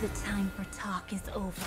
The time for talk is over.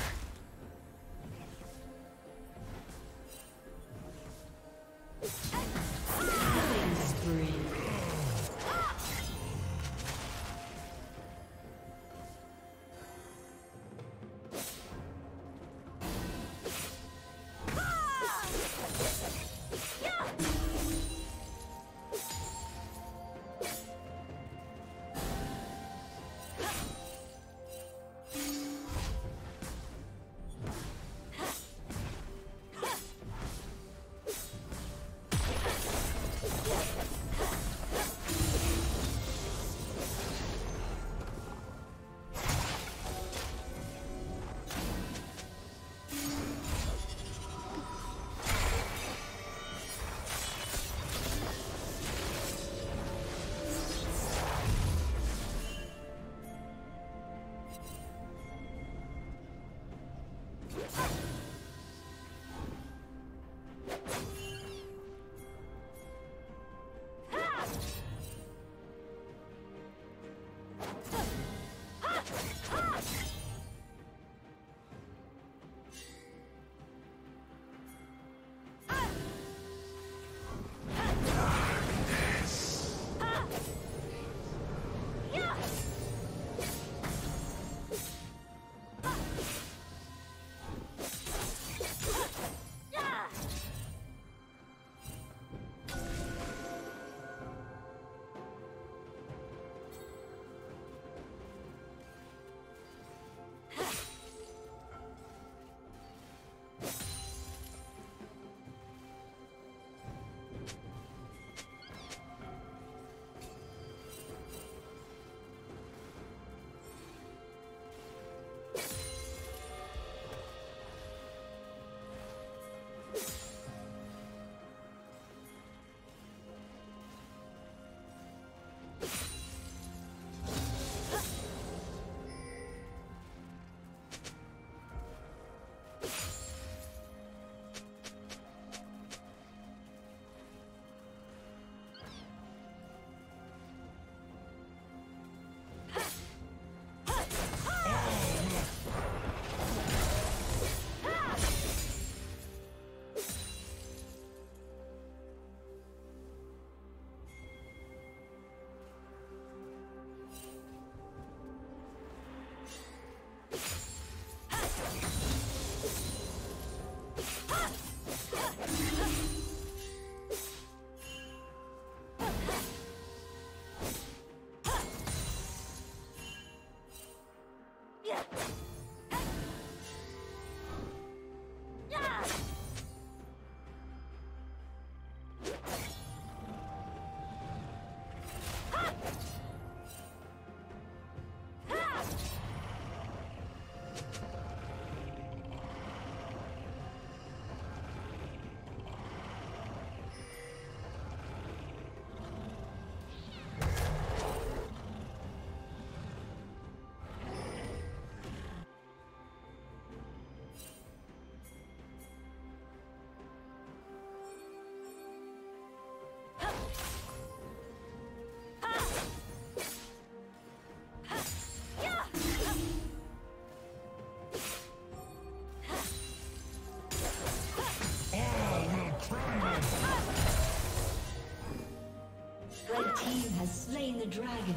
dragon.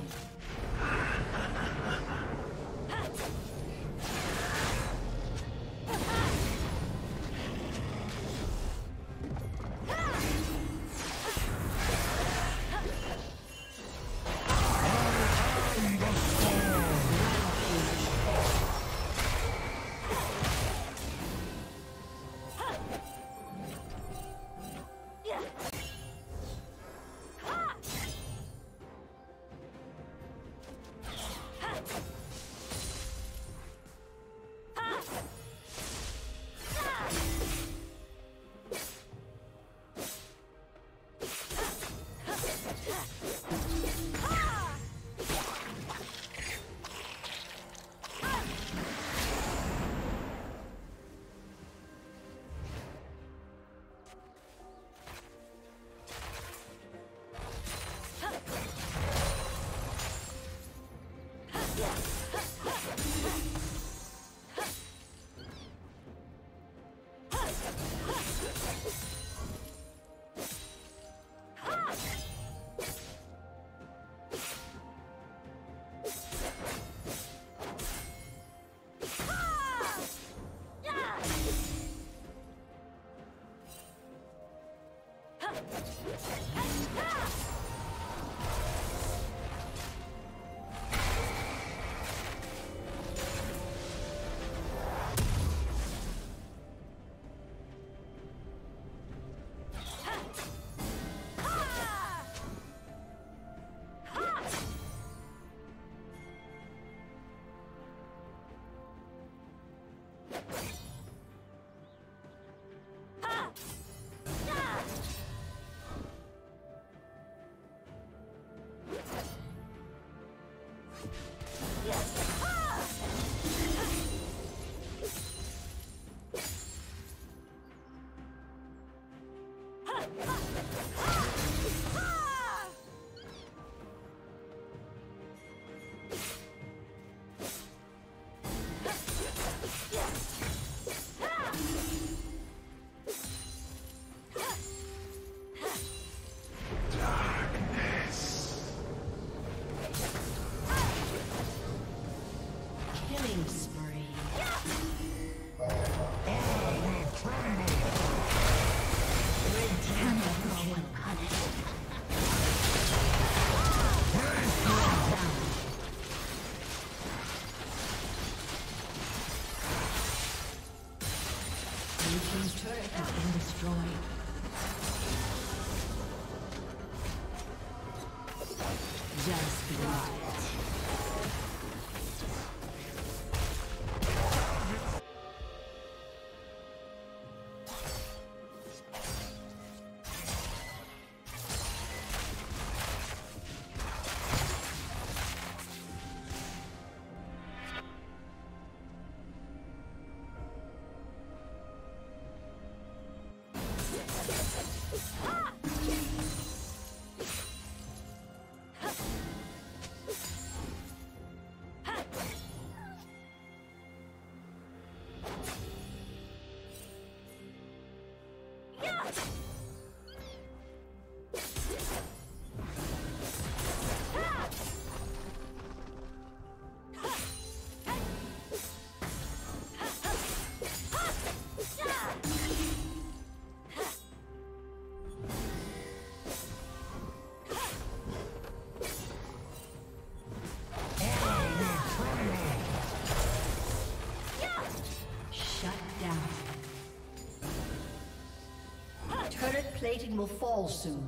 Plating will fall soon.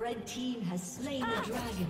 Red team has slain the dragon.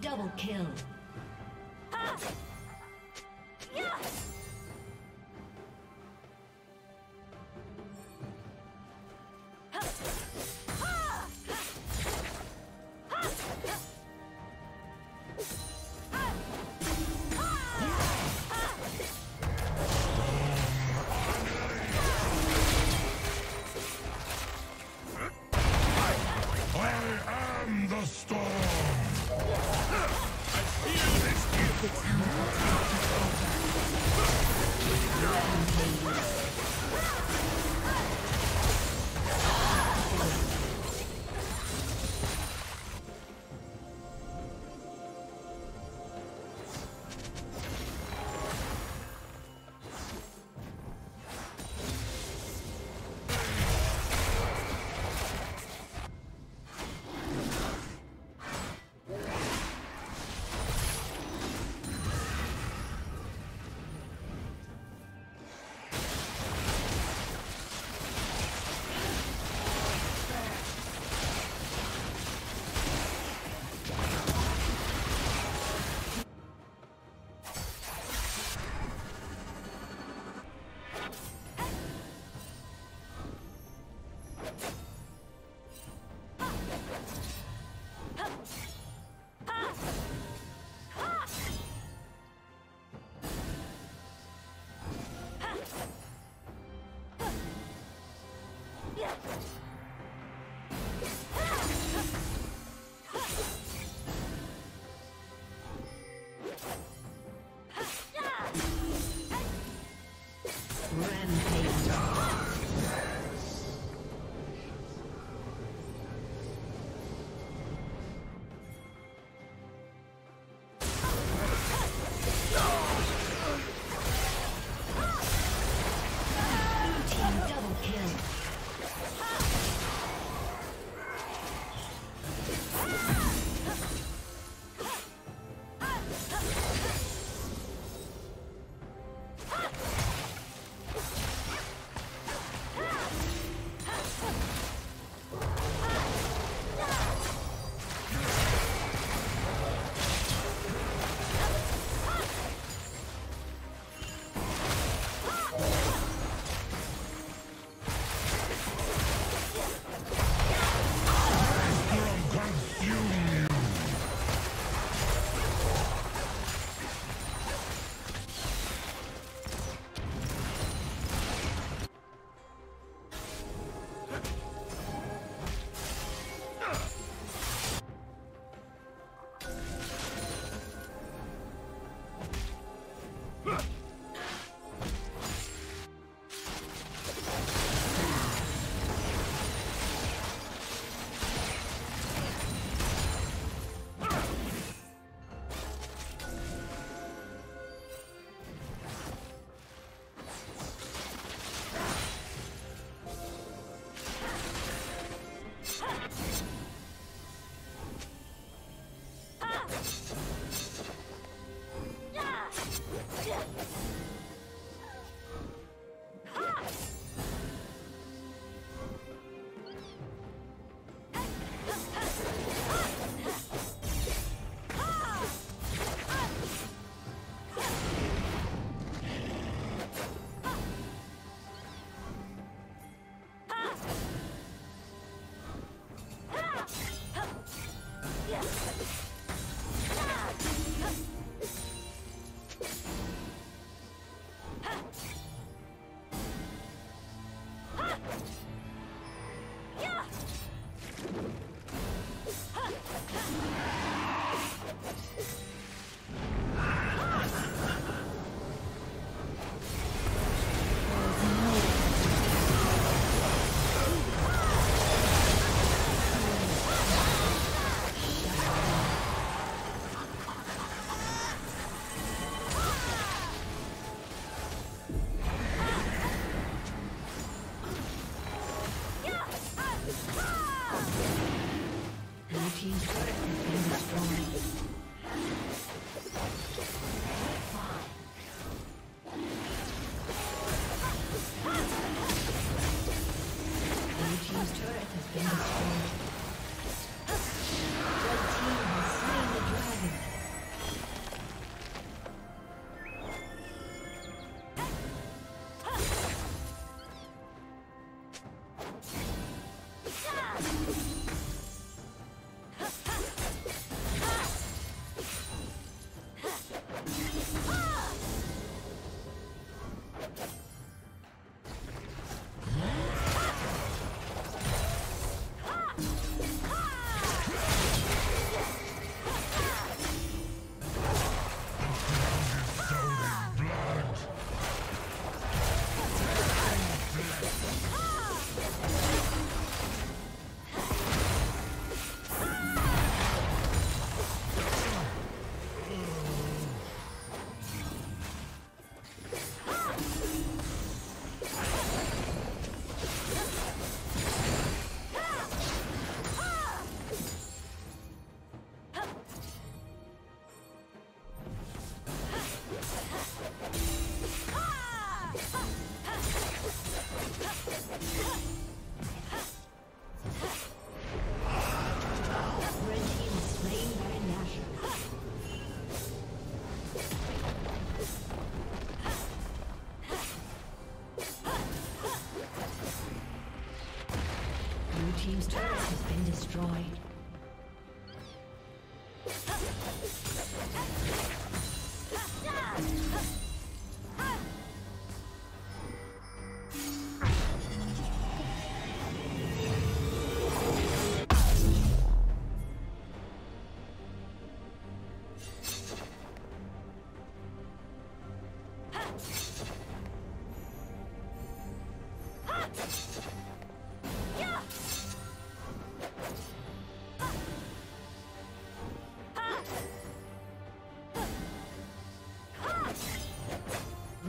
Double kill. Double kill. team's turret has been destroyed.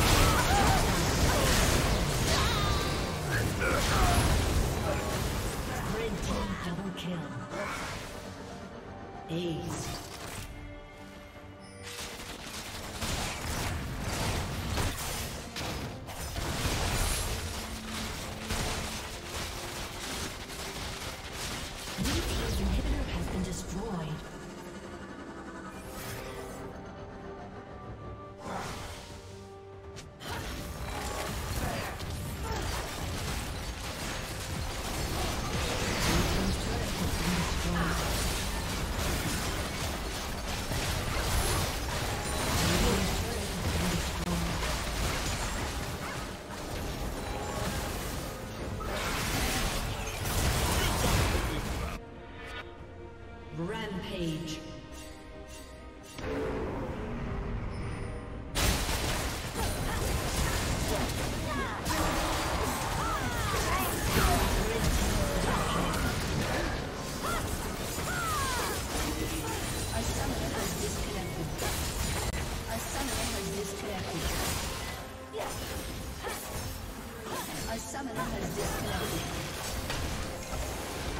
Red team's turret has been destroyed. Rampage.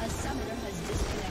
A summoner has disconnected.